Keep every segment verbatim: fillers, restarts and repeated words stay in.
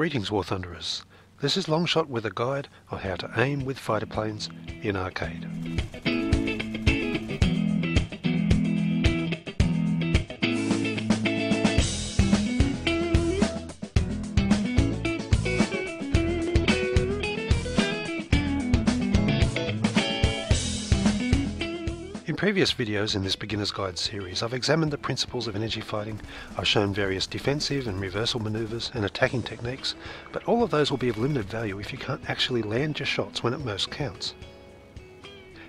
Greetings, War Thunderers. This is Longshot with a guide on how to aim with fighter planes in Arcade. In previous videos in this beginner's guide series, I've examined the principles of energy fighting. I've shown various defensive and reversal maneuvers and attacking techniques, but all of those will be of limited value if you can't actually land your shots when it most counts.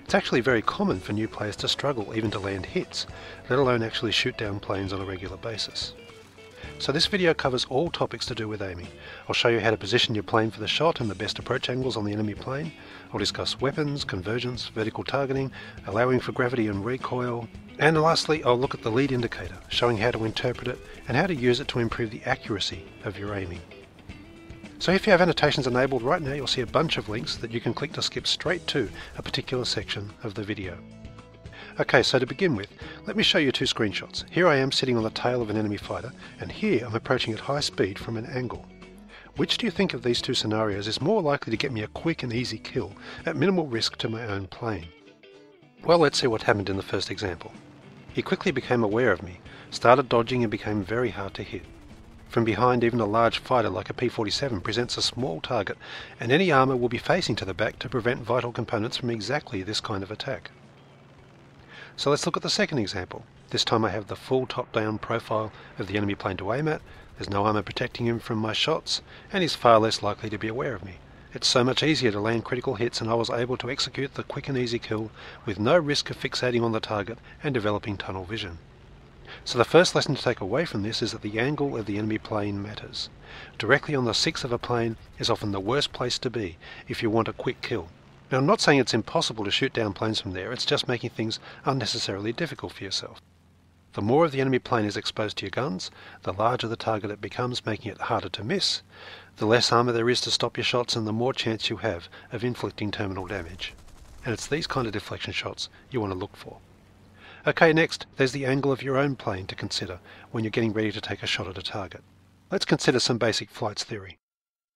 It's actually very common for new players to struggle even to land hits, let alone actually shoot down planes on a regular basis. So this video covers all topics to do with aiming. I'll show you how to position your plane for the shot and the best approach angles on the enemy plane. I'll discuss weapons, convergence, vertical targeting, allowing for gravity and recoil. And lastly, I'll look at the lead indicator, showing how to interpret it and how to use it to improve the accuracy of your aiming. So if you have annotations enabled right now, you'll see a bunch of links that you can click to skip straight to a particular section of the video. Okay, so to begin with, let me show you two screenshots. Here I am sitting on the tail of an enemy fighter, and here I'm approaching at high speed from an angle. Which do you think of these two scenarios is more likely to get me a quick and easy kill, at minimal risk to my own plane? Well, let's see what happened in the first example. He quickly became aware of me, started dodging and became very hard to hit. From behind, even a large fighter like a P forty-seven presents a small target, and any armour will be facing to the back to prevent vital components from exactly this kind of attack. So let's look at the second example. This time I have the full top-down profile of the enemy plane to aim at, there's no armour protecting him from my shots, and he's far less likely to be aware of me. It's so much easier to land critical hits, and I was able to execute the quick and easy kill with no risk of fixating on the target and developing tunnel vision. So the first lesson to take away from this is that the angle of the enemy plane matters. Directly on the sixth of a plane is often the worst place to be if you want a quick kill. Now, I'm not saying it's impossible to shoot down planes from there, it's just making things unnecessarily difficult for yourself. The more of the enemy plane is exposed to your guns, the larger the target it becomes, making it harder to miss, the less armour there is to stop your shots and the more chance you have of inflicting terminal damage. And it's these kind of deflection shots you want to look for. Okay, next, there's the angle of your own plane to consider when you're getting ready to take a shot at a target. Let's consider some basic flights theory.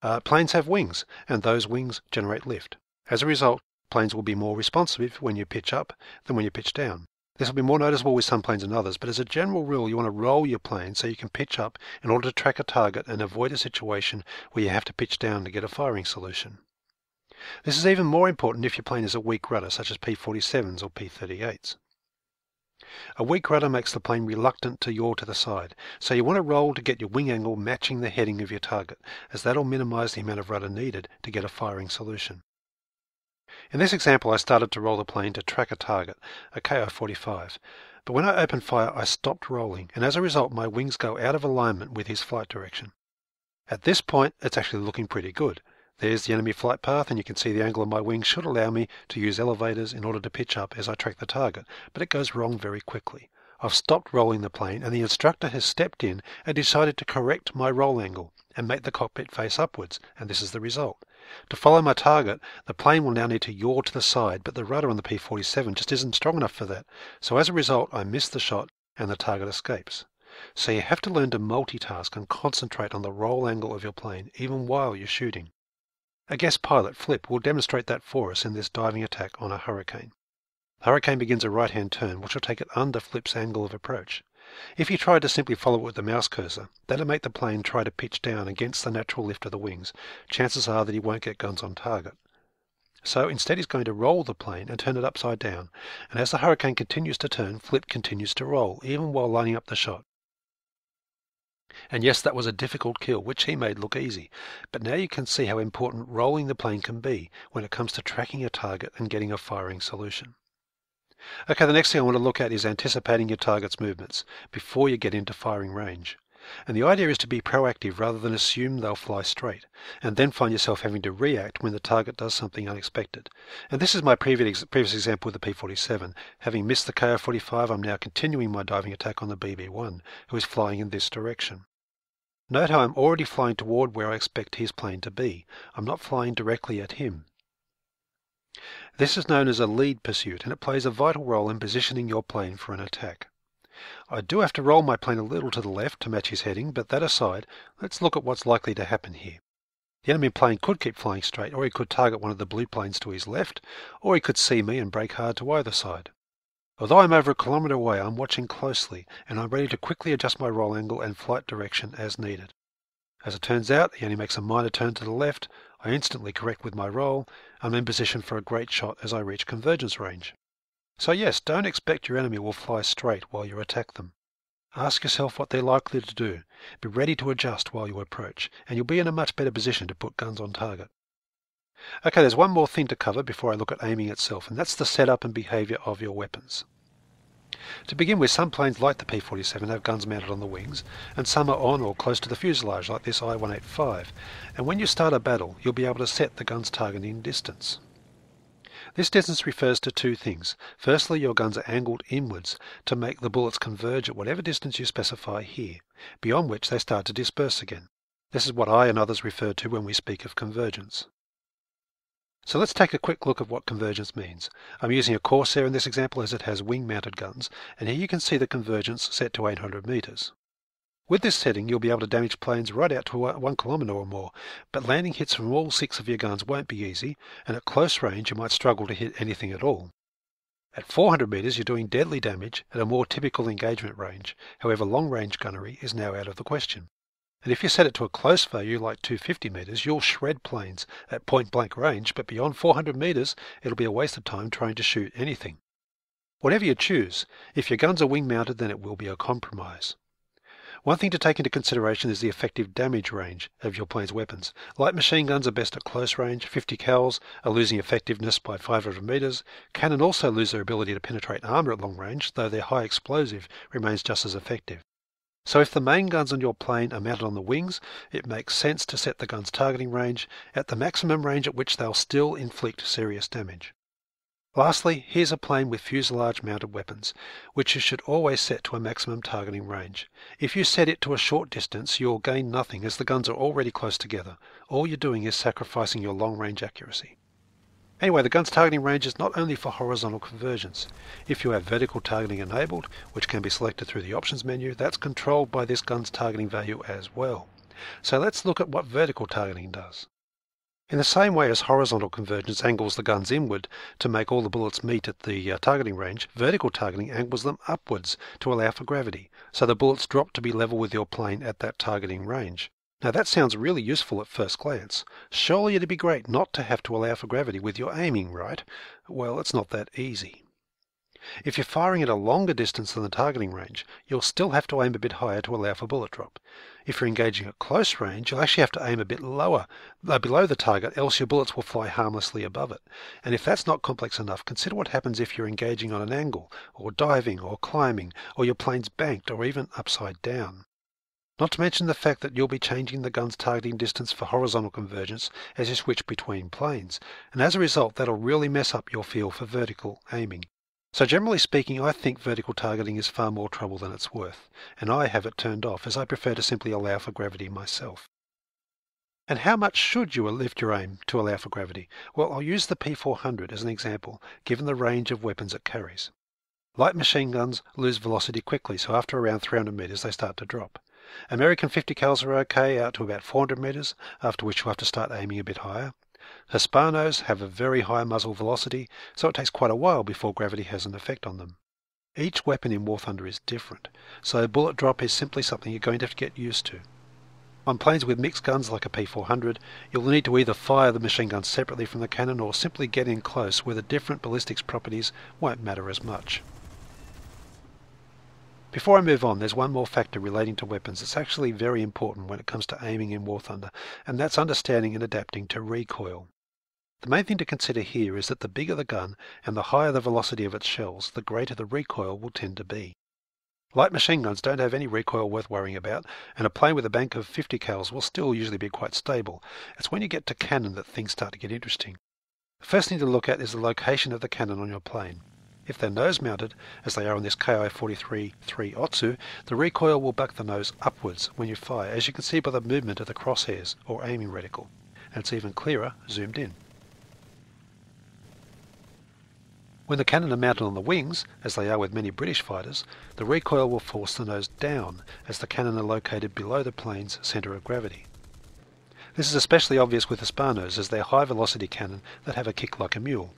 Uh, planes have wings, and those wings generate lift. As a result, planes will be more responsive when you pitch up than when you pitch down. This will be more noticeable with some planes than others, but as a general rule you want to roll your plane so you can pitch up in order to track a target and avoid a situation where you have to pitch down to get a firing solution. This is even more important if your plane is a weak rudder, such as P forty-sevens or P thirty-eights. A weak rudder makes the plane reluctant to yaw to the side, so you want to roll to get your wing angle matching the heading of your target, as that will minimise the amount of rudder needed to get a firing solution. In this example, I started to roll the plane to track a target, a K O forty-five, but when I opened fire I stopped rolling, and as a result my wings go out of alignment with his flight direction. At this point it's actually looking pretty good. There's the enemy flight path, and you can see the angle of my wings should allow me to use elevators in order to pitch up as I track the target, but it goes wrong very quickly. I've stopped rolling the plane, and the instructor has stepped in and decided to correct my roll angle and make the cockpit face upwards, and this is the result. To follow my target, the plane will now need to yaw to the side, but the rudder on the P forty-seven just isn't strong enough for that, so as a result I miss the shot and the target escapes. So you have to learn to multitask and concentrate on the roll angle of your plane, even while you're shooting. A guest pilot, Flip, will demonstrate that for us in this diving attack on a Hurricane. The Hurricane begins a right-hand turn, which will take it under Flip's angle of approach. If you tried to simply follow it with the mouse cursor, that'll make the plane try to pitch down against the natural lift of the wings. Chances are that he won't get guns on target. So instead he's going to roll the plane and turn it upside down, and as the Hurricane continues to turn, Flip continues to roll, even while lining up the shot. And yes, that was a difficult kill, which he made look easy, but now you can see how important rolling the plane can be when it comes to tracking a target and getting a firing solution. Okay, the next thing I want to look at is anticipating your target's movements before you get into firing range. And the idea is to be proactive rather than assume they'll fly straight, and then find yourself having to react when the target does something unexpected. And this is my previous previous example with the P forty-seven. Having missed the K O forty-five, I'm now continuing my diving attack on the B B one, who is flying in this direction. Note how I'm already flying toward where I expect his plane to be. I'm not flying directly at him. This is known as a lead pursuit, and it plays a vital role in positioning your plane for an attack. I do have to roll my plane a little to the left to match his heading, but that aside, let's look at what's likely to happen here. The enemy plane could keep flying straight, or he could target one of the blue planes to his left, or he could see me and brake hard to either side. Although I'm over a kilometre away, I'm watching closely, and I'm ready to quickly adjust my roll angle and flight direction as needed. As it turns out, he only makes a minor turn to the left, I instantly correct with my roll, and I'm in position for a great shot as I reach convergence range. So yes, don't expect your enemy will fly straight while you attack them. Ask yourself what they're likely to do, be ready to adjust while you approach, and you'll be in a much better position to put guns on target. Okay, there's one more thing to cover before I look at aiming itself, and that's the setup and behaviour of your weapons. To begin with, some planes like the P forty-seven have guns mounted on the wings, and some are on or close to the fuselage, like this I one eighty-five, and when you start a battle, you'll be able to set the gun's targeting distance. This distance refers to two things. Firstly, your guns are angled inwards to make the bullets converge at whatever distance you specify here, beyond which they start to disperse again. This is what I and others refer to when we speak of convergence. So let's take a quick look at what convergence means. I'm using a Corsair in this example as it has wing-mounted guns, and here you can see the convergence set to eight hundred metres. With this setting, you'll be able to damage planes right out to one kilometre or more, but landing hits from all six of your guns won't be easy, and at close range you might struggle to hit anything at all. At four hundred metres you're doing deadly damage at a more typical engagement range, however long-range gunnery is now out of the question. And if you set it to a close value like two hundred fifty metres, you'll shred planes at point-blank range, but beyond four hundred metres, it'll be a waste of time trying to shoot anything. Whatever you choose, if your guns are wing-mounted, then it will be a compromise. One thing to take into consideration is the effective damage range of your plane's weapons. Light machine guns are best at close range, fifty cals are losing effectiveness by five hundred metres, cannon also lose their ability to penetrate armour at long range, though their high explosive remains just as effective. So if the main guns on your plane are mounted on the wings, it makes sense to set the gun's targeting range at the maximum range at which they'll still inflict serious damage. Lastly, here's a plane with fuselage mounted weapons, which you should always set to a maximum targeting range. If you set it to a short distance, you'll gain nothing as the guns are already close together. All you're doing is sacrificing your long-range accuracy. Anyway, the gun's targeting range is not only for horizontal convergence. If you have vertical targeting enabled, which can be selected through the options menu, that's controlled by this gun's targeting value as well. So let's look at what vertical targeting does. In the same way as horizontal convergence angles the guns inward to make all the bullets meet at the uh, targeting range, vertical targeting angles them upwards to allow for gravity, so the bullets drop to be level with your plane at that targeting range. Now that sounds really useful at first glance. Surely it'd be great not to have to allow for gravity with your aiming, right? Well, it's not that easy. If you're firing at a longer distance than the targeting range, you'll still have to aim a bit higher to allow for bullet drop. If you're engaging at close range, you'll actually have to aim a bit lower, though below the target, else your bullets will fly harmlessly above it. And if that's not complex enough, consider what happens if you're engaging on an angle, or diving, or climbing, or your plane's banked, or even upside down. Not to mention the fact that you'll be changing the gun's targeting distance for horizontal convergence as you switch between planes, and as a result that'll really mess up your feel for vertical aiming. So generally speaking, I think vertical targeting is far more trouble than it's worth, and I have it turned off as I prefer to simply allow for gravity myself. And how much should you lift your aim to allow for gravity? Well, I'll use the P four hundred as an example, given the range of weapons it carries. Light machine guns lose velocity quickly, so after around three hundred metres they start to drop. American fifty cals are okay out to about four hundred metres, after which you'll have to start aiming a bit higher. Hispanos have a very high muzzle velocity, so it takes quite a while before gravity has an effect on them. Each weapon in War Thunder is different, so bullet drop is simply something you're going to have to get used to. On planes with mixed guns like a P four hundred, you'll need to either fire the machine gun separately from the cannon or simply get in close where the different ballistics properties won't matter as much. Before I move on, there's one more factor relating to weapons that's actually very important when it comes to aiming in War Thunder, and that's understanding and adapting to recoil. The main thing to consider here is that the bigger the gun and the higher the velocity of its shells, the greater the recoil will tend to be. Light machine guns don't have any recoil worth worrying about, and a plane with a bank of fifty cals will still usually be quite stable. It's when you get to cannon that things start to get interesting. The first thing to look at is the location of the cannon on your plane. If they're nose-mounted, as they are on this K O forty-three three Otsu, the recoil will buck the nose upwards when you fire, as you can see by the movement of the crosshairs or aiming reticle. And it's even clearer zoomed in. When the cannon are mounted on the wings, as they are with many British fighters, the recoil will force the nose down, as the cannon are located below the plane's centre of gravity. This is especially obvious with Hispanos, as they're high-velocity cannon that have a kick like a mule.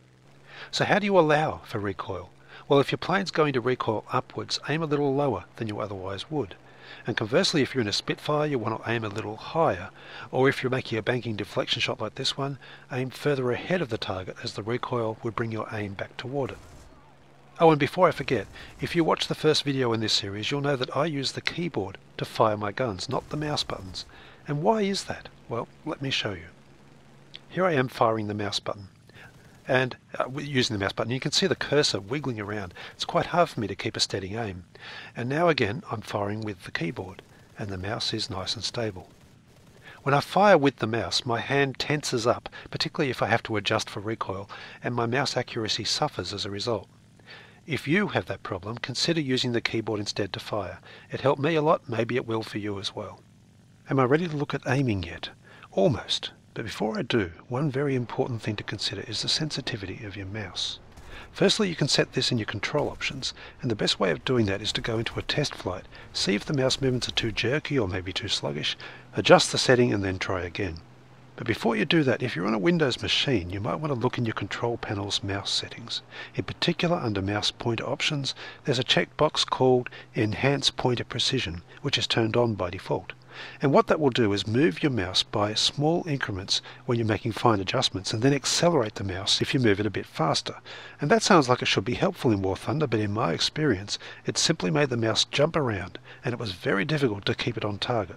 So how do you allow for recoil? Well, if your plane's going to recoil upwards, aim a little lower than you otherwise would. And conversely, if you're in a Spitfire, you want to aim a little higher. Or if you're making a banking deflection shot like this one, aim further ahead of the target, as the recoil would bring your aim back toward it. Oh, and before I forget, if you watch the first video in this series, you'll know that I use the keyboard to fire my guns, not the mouse buttons. And why is that? Well, let me show you. Here I am firing the mouse button. And uh, using the mouse button, you can see the cursor wiggling around. It's quite hard for me to keep a steady aim. And now again, I'm firing with the keyboard, and the mouse is nice and stable. When I fire with the mouse, my hand tenses up, particularly if I have to adjust for recoil, and my mouse accuracy suffers as a result. If you have that problem, consider using the keyboard instead to fire. It helped me a lot, maybe it will for you as well. Am I ready to look at aiming yet? Almost. But before I do, one very important thing to consider is the sensitivity of your mouse. Firstly, you can set this in your control options, and the best way of doing that is to go into a test flight, see if the mouse movements are too jerky or maybe too sluggish, adjust the setting and then try again. But before you do that, if you're on a Windows machine, you might want to look in your control panel's mouse settings. In particular, under mouse pointer options, there's a checkbox called Enhance Pointer Precision, which is turned on by default. And what that will do is move your mouse by small increments when you're making fine adjustments, and then accelerate the mouse if you move it a bit faster. And that sounds like it should be helpful in War Thunder, but in my experience, it simply made the mouse jump around, and it was very difficult to keep it on target.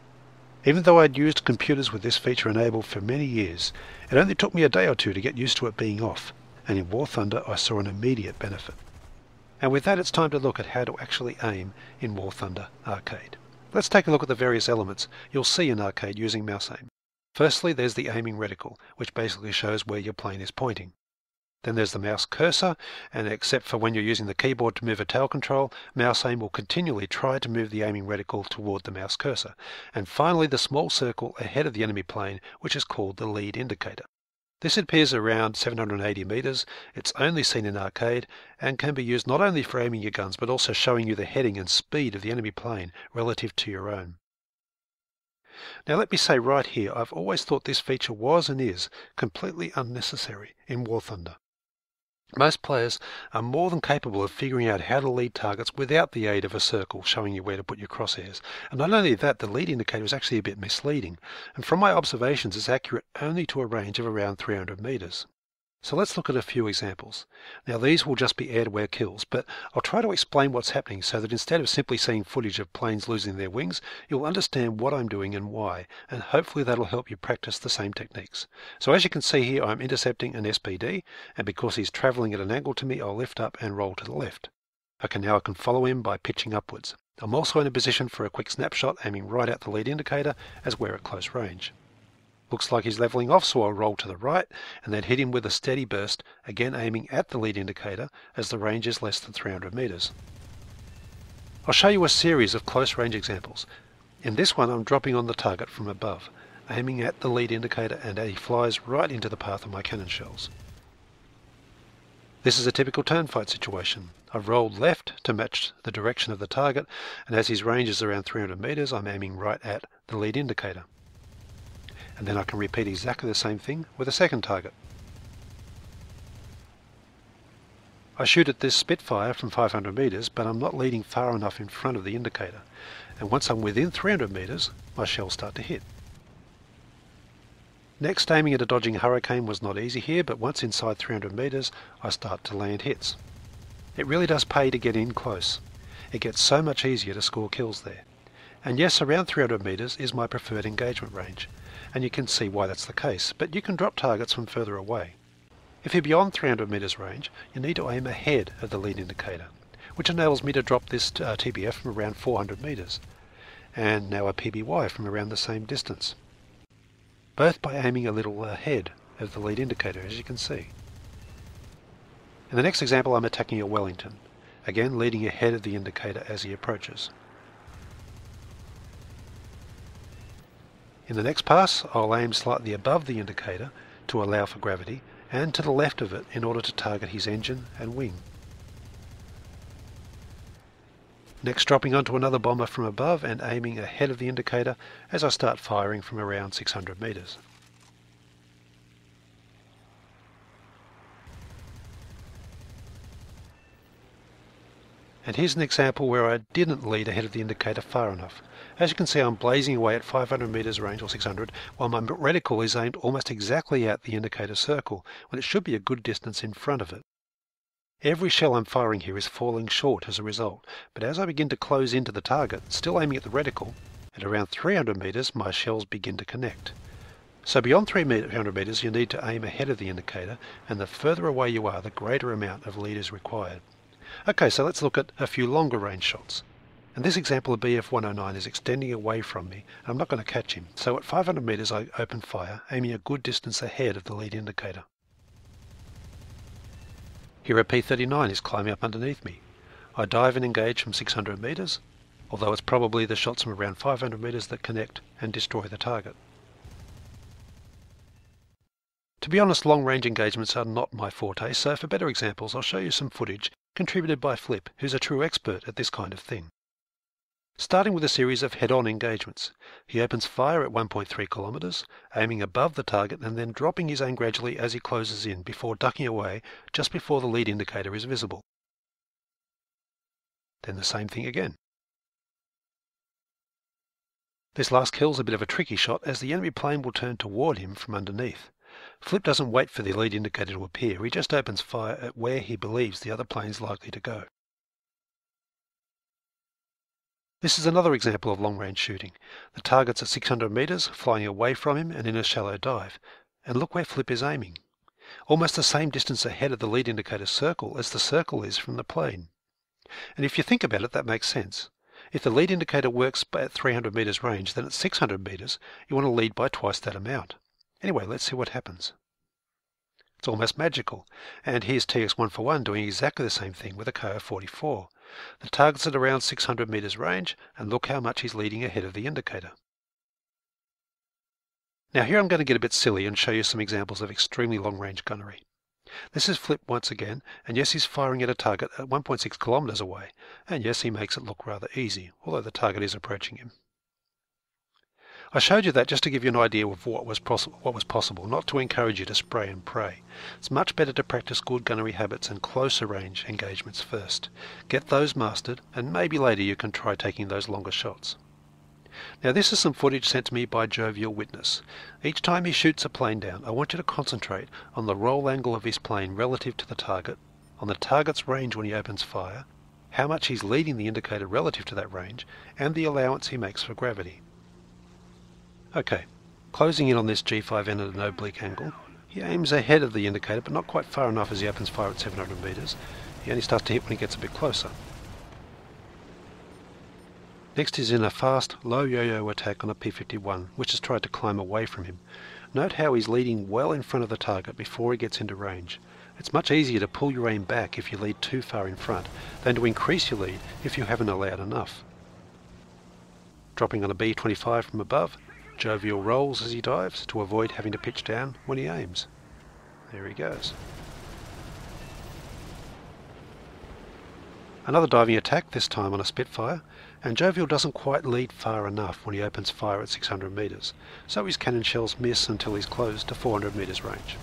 Even though I'd used computers with this feature enabled for many years, it only took me a day or two to get used to it being off, and in War Thunder I saw an immediate benefit. And with that, it's time to look at how to actually aim in War Thunder Arcade. Let's take a look at the various elements you'll see in Arcade using mouse aim. Firstly, there's the aiming reticle, which basically shows where your plane is pointing. Then there's the mouse cursor, and except for when you're using the keyboard to move a tail control, mouse aim will continually try to move the aiming reticle toward the mouse cursor. And finally, the small circle ahead of the enemy plane, which is called the lead indicator. This appears around seven hundred eighty metres, it's only seen in Arcade, and can be used not only for aiming your guns, but also showing you the heading and speed of the enemy plane relative to your own. Now let me say right here, I've always thought this feature was and is completely unnecessary in War Thunder. Most players are more than capable of figuring out how to lead targets without the aid of a circle showing you where to put your crosshairs. And not only that, the lead indicator is actually a bit misleading. And from my observations, it's accurate only to a range of around three hundred metres. So let's look at a few examples. Now these will just be air-to-air kills, but I'll try to explain what's happening so that instead of simply seeing footage of planes losing their wings, you'll understand what I'm doing and why, and hopefully that'll help you practice the same techniques. So as you can see here, I'm intercepting an S P D, and because he's travelling at an angle to me, I'll lift up and roll to the left. Okay, now I can follow him by pitching upwards. I'm also in a position for a quick snapshot, aiming right at the lead indicator as we're at close range. Looks like he's levelling off, so I'll roll to the right and then hit him with a steady burst, again aiming at the lead indicator as the range is less than three hundred metres. I'll show you a series of close range examples. In this one I'm dropping on the target from above, aiming at the lead indicator, and he flies right into the path of my cannon shells. This is a typical turn fight situation. I've rolled left to match the direction of the target, and as his range is around three hundred metres, I'm aiming right at the lead indicator. And then I can repeat exactly the same thing with a second target. I shoot at this Spitfire from five hundred metres, but I'm not leading far enough in front of the indicator. And once I'm within three hundred metres, my shells start to hit. Next, aiming at a dodging Hurricane was not easy here, but once inside three hundred metres, I start to land hits. It really does pay to get in close. It gets so much easier to score kills there. And yes, around three hundred metres is my preferred engagement range. And you can see why that's the case, but you can drop targets from further away. If you're beyond three hundred metres range, you need to aim ahead of the lead indicator, which enables me to drop this uh, T B F from around four hundred metres, and now a P B Y from around the same distance, both by aiming a little ahead of the lead indicator, as you can see. In the next example, I'm attacking a Wellington, again leading ahead of the indicator as he approaches. In the next pass, I'll aim slightly above the indicator to allow for gravity, and to the left of it in order to target his engine and wing. Next, dropping onto another bomber from above and aiming ahead of the indicator as I start firing from around six hundred metres. And here's an example where I didn't lead ahead of the indicator far enough. As you can see, I'm blazing away at five hundred metres range, or six hundred, while my reticle is aimed almost exactly at the indicator circle, when it should be a good distance in front of it. Every shell I'm firing here is falling short as a result, but as I begin to close into the target, still aiming at the reticle, at around three hundred metres my shells begin to connect. So beyond three hundred metres you need to aim ahead of the indicator, and the further away you are, the greater amount of lead is required. Okay, so let's look at a few longer range shots. And this example of B F one oh nine is extending away from me, and I'm not going to catch him. So at five hundred metres I open fire, aiming a good distance ahead of the lead indicator. Here a P thirty-nine is climbing up underneath me. I dive and engage from six hundred metres, although it's probably the shots from around five hundred metres that connect and destroy the target. To be honest, long-range engagements are not my forte, so for better examples I'll show you some footage contributed by Flip, who's a true expert at this kind of thing. Starting with a series of head-on engagements. He opens fire at one point three kilometres, aiming above the target and then dropping his aim gradually as he closes in before ducking away just before the lead indicator is visible. Then the same thing again. This last kill's a bit of a tricky shot as the enemy plane will turn toward him from underneath. Flip doesn't wait for the lead indicator to appear, he just opens fire at where he believes the other plane is likely to go. This is another example of long-range shooting. The target's at six hundred metres, flying away from him and in a shallow dive. And look where Flip is aiming. Almost the same distance ahead of the lead indicator circle as the circle is from the plane. And if you think about it, that makes sense. If the lead indicator works at three hundred metres range, then at six hundred metres, you want to lead by twice that amount. Anyway, let's see what happens. It's almost magical, and here's T X one forty-one doing exactly the same thing with a K O forty-four. The target's at around six hundred metres range, and look how much he's leading ahead of the indicator. Now here I'm going to get a bit silly and show you some examples of extremely long-range gunnery. This is Flip once again, and yes, he's firing at a target at one point six kilometres away, and yes, he makes it look rather easy, although the target is approaching him. I showed you that just to give you an idea of what was, what was possible, not to encourage you to spray and pray. It's much better to practice good gunnery habits and closer range engagements first. Get those mastered, and maybe later you can try taking those longer shots. Now this is some footage sent to me by Jovial Witness. Each time he shoots a plane down, I want you to concentrate on the roll angle of his plane relative to the target, on the target's range when he opens fire, how much he's leading the indicator relative to that range, and the allowance he makes for gravity. Okay, closing in on this G five N at an oblique angle, he aims ahead of the indicator but not quite far enough as he opens fire at seven hundred metres. He only starts to hit when he gets a bit closer. Next he's in a fast, low yo-yo attack on a P fifty-one, which has tried to climb away from him. Note how he's leading well in front of the target before he gets into range. It's much easier to pull your aim back if you lead too far in front than to increase your lead if you haven't allowed enough. Dropping on a B twenty-five from above, Jovial rolls as he dives to avoid having to pitch down when he aims. There he goes. Another diving attack, this time on a Spitfire, and Jovial doesn't quite lead far enough when he opens fire at six hundred metres, so his cannon shells miss until he's close to four hundred metres range.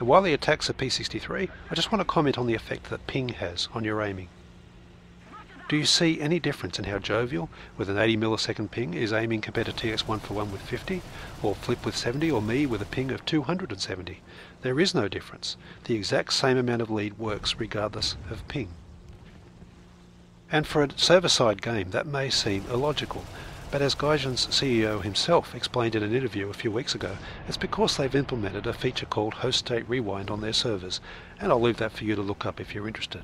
And while he attacks a P sixty-three, I just want to comment on the effect that ping has on your aiming. Do you see any difference in how Jovial, with an eighty millisecond ping, is aiming compared to T X one forty-one with fifty, or Flip with seventy, or me with a ping of two hundred seventy? There is no difference. The exact same amount of lead works regardless of ping. And for a server-side game, that may seem illogical, but as Gaijin's C E O himself explained in an interview a few weeks ago, it's because they've implemented a feature called Host State Rewind on their servers, and I'll leave that for you to look up if you're interested.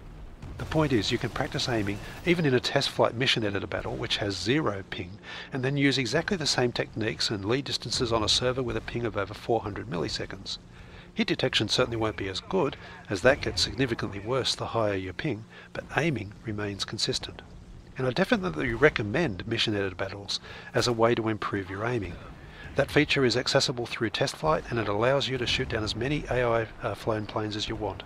The point is, you can practice aiming even in a test flight mission editor battle which has zero ping, and then use exactly the same techniques and lead distances on a server with a ping of over four hundred milliseconds. Hit detection certainly won't be as good, as that gets significantly worse the higher your ping, but aiming remains consistent. And I definitely recommend mission editor battles as a way to improve your aiming. That feature is accessible through test flight, and it allows you to shoot down as many A I-flown uh, planes as you want.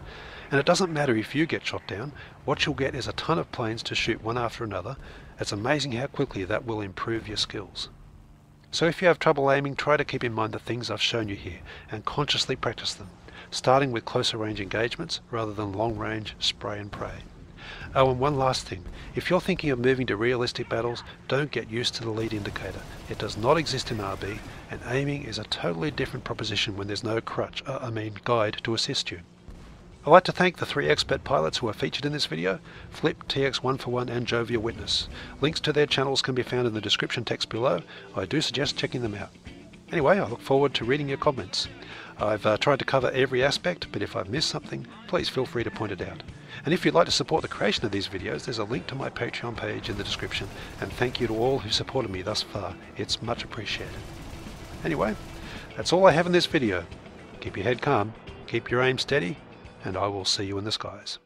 And it doesn't matter if you get shot down, what you'll get is a ton of planes to shoot one after another. It's amazing how quickly that will improve your skills. So if you have trouble aiming, try to keep in mind the things I've shown you here, and consciously practice them, starting with closer range engagements rather than long range spray and pray. Oh, and one last thing. If you're thinking of moving to realistic battles, don't get used to the lead indicator. It does not exist in R B, and aiming is a totally different proposition when there's no crutch, uh, I mean guide to assist you. I'd like to thank the three expert pilots who are featured in this video, Flip, T X one forty-one and Jovial Witness. Links to their channels can be found in the description text below. I do suggest checking them out. Anyway, I look forward to reading your comments. I've uh, tried to cover every aspect, but if I've missed something, please feel free to point it out. And if you'd like to support the creation of these videos, there's a link to my Patreon page in the description, and thank you to all who supported me thus far. It's much appreciated. Anyway, that's all I have in this video. Keep your head calm, keep your aim steady, and I will see you in the skies.